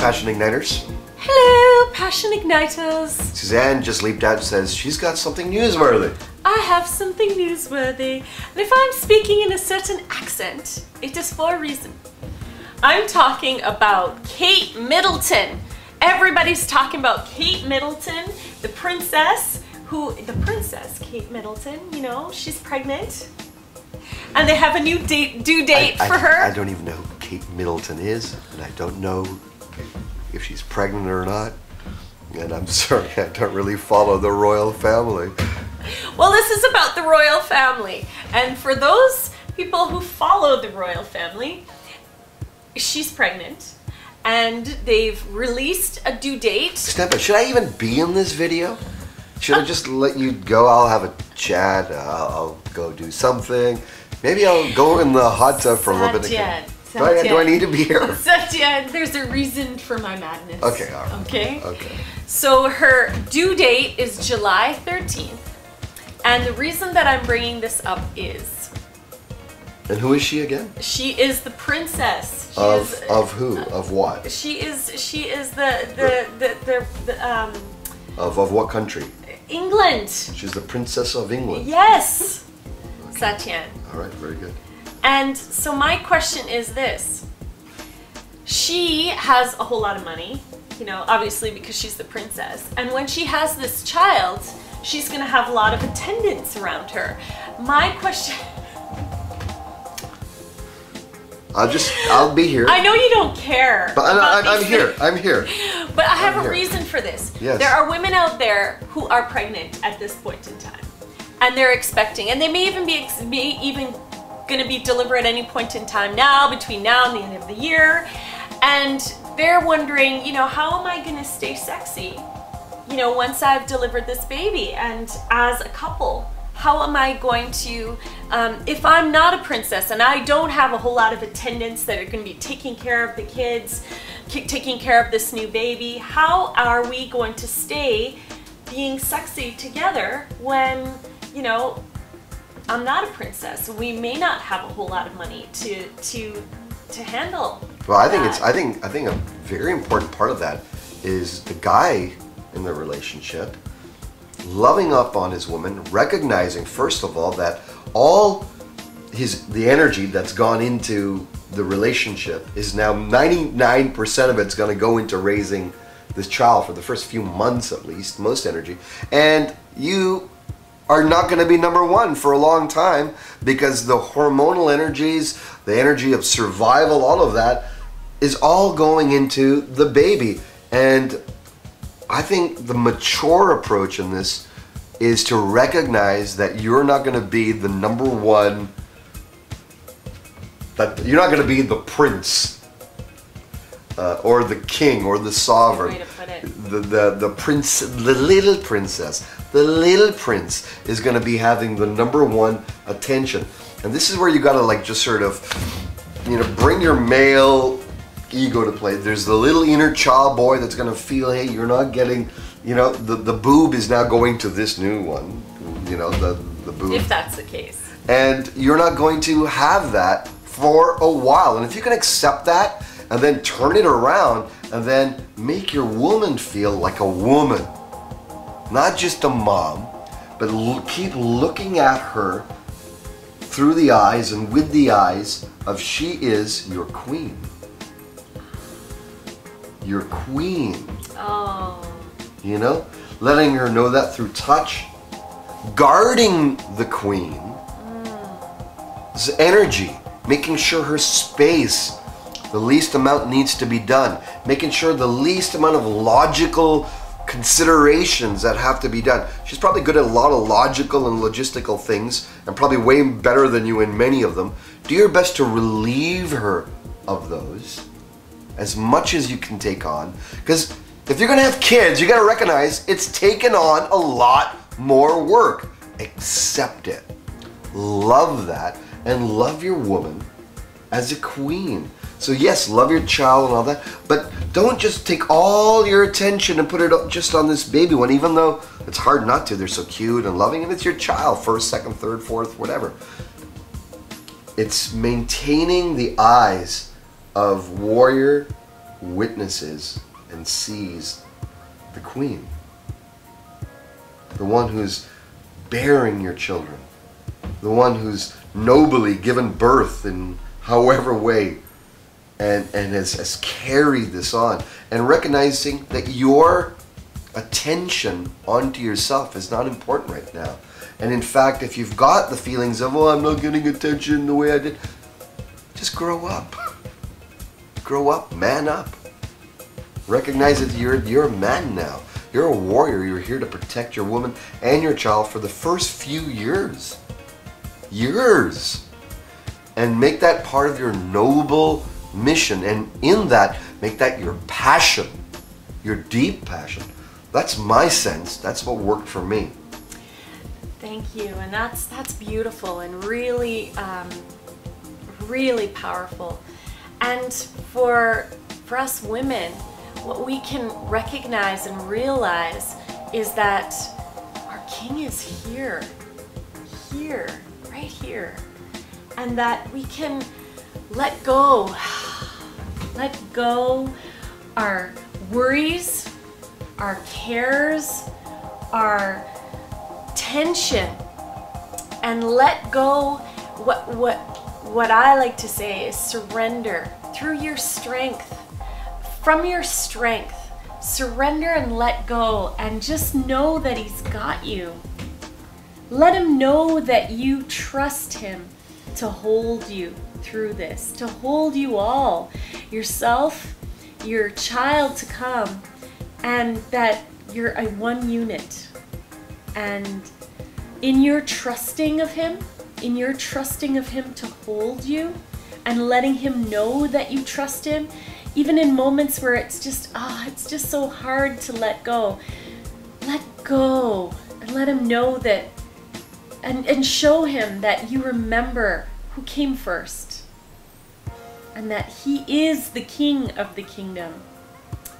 Passion Igniters. Hello, Passion Igniters. Suzanne just leaped out and says she's got something newsworthy. I have something newsworthy. And if I'm speaking in a certain accent, it is for a reason. I'm talking about Kate Middleton. Everybody's talking about Kate Middleton, the princess, Kate Middleton, you know, she's pregnant. And they have a new due date for her. I don't even know who Kate Middleton is, and I don't know if she's pregnant or not, and I'm sorry, I don't really follow the royal family. Well, this is about the royal family, and for those people who follow the royal family, she's pregnant, and they've released a due date. Steppa, should I even be in this video? Should I just let you go? I'll have a chat, I'll go do something. Maybe I'll go in the hot tub for a little bit again. Satyen. Do I need to be here? Satyen, there's a reason for my madness. Okay, all right. Okay? Okay. So her due date is July 13th. And the reason that I'm bringing this up is... And who is she again? She is the princess. Of who? Of what? She is Of what country? England. She's the princess of England. Yes. Okay. Satyen. All right, very good. And so my question is this. She has a whole lot of money, you know, obviously because she's the princess. And when she has this child, she's going to have a lot of attendants around her. My question... I'll be here. I know you don't care. But I'm here. But I have a reason for this. Yes. There are women out there who are pregnant at this point in time. And they're expecting. And they may even be... going to be delivered at any point in time now, between now and the end of the year, and they're wondering, you know, how am I going to stay sexy, you know, once I've delivered this baby, and as a couple, how am I going to, if I'm not a princess and I don't have a whole lot of attendants that are going to be taking care of the kids, taking care of this new baby, how are we going to stay being sexy together when, you know, I'm not a princess. We may not have a whole lot of money to handle. Well, I think I think a very important part of that is the guy in the relationship loving up on his woman, recognizing first of all that all the energy that's gone into the relationship is now 99% of it's going to go into raising this child for the first few months at least, most energy, and you are not going to be number one for a long time because the hormonal energies, the energy of survival, all of that is all going into the baby. And I think the mature approach in this is to recognize that you're not going to be the number one, that you're not going to be the prince or the king or the sovereign. That's the way to put it. The prince, the little princess. The little prince is going to be having the number one attention. And this is where you got to like just sort of, you know, bring your male ego to play. There's the little inner child boy that's going to feel, hey, you're not getting, you know, the boob is now going to this new one, you know, the boob. If that's the case. And you're not going to have that for a while. And if you can accept that and then turn it around and then make your woman feel like a woman. Not just a mom, but keep looking at her through the eyes and with the eyes of she is your queen. Your queen. Oh. You know, letting her know that through touch, guarding the queen. Mm. Energy, making sure her space, the least amount needs to be done, making sure the least amount of logical considerations that have to be done. She's probably good at a lot of logical and logistical things and probably way better than you in many of them. Do your best to relieve her of those as much as you can take on, because if you're gonna have kids, you gotta recognize it's taken on a lot more work. Accept it, love that, and love your woman as a queen. So yes, love your child and all that, but don't just take all your attention and put it up just on this baby one, even though it's hard not to. They're so cute and loving, and it's your child, first, second, third, fourth, whatever. It's maintaining the eyes of warrior witnesses and sees the Queen, the one who's bearing your children, the one who's nobly given birth in however way and has carried this on, and recognizing that your attention onto yourself is not important right now. And in fact, if you've got the feelings of, oh, I'm not getting attention the way I did, just grow up. Grow up, man up. Recognize that you're a man now. You're a warrior. You're here to protect your woman and your child for the first few years. Years. And make that part of your noble mission. And in that, make that your passion, your deep passion. That's my sense. That's what worked for me. Thank you. And that's beautiful and really, really powerful. And for us women, what we can recognize and realize is that our King is here, right here. And that we can let go our worries, our cares, our tension, and let go what I like to say is surrender through your strength. From your strength, surrender and let go, and just know that He's got you. Let Him know that you trust Him to hold you through this, to hold you all, yourself, your child to come, and that you're a one unit. And in your trusting of Him, to hold you, and letting Him know that you trust Him, even in moments where it's just, ah, oh, it's just so hard to let go. Let go and let Him know that, and show Him that you remember who came first, and that He is the King of the kingdom.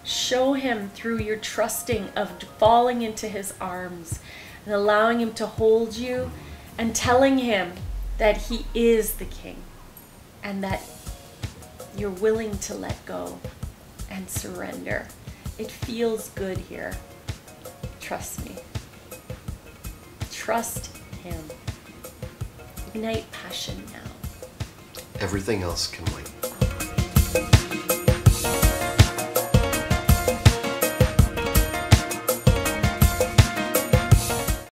Show Him through your trusting of falling into His arms and allowing Him to hold you, and telling Him that He is the King, and that you're willing to let go and surrender. It feels good here. Trust me. Trust Him. Ignite passion now. Everything else can wait.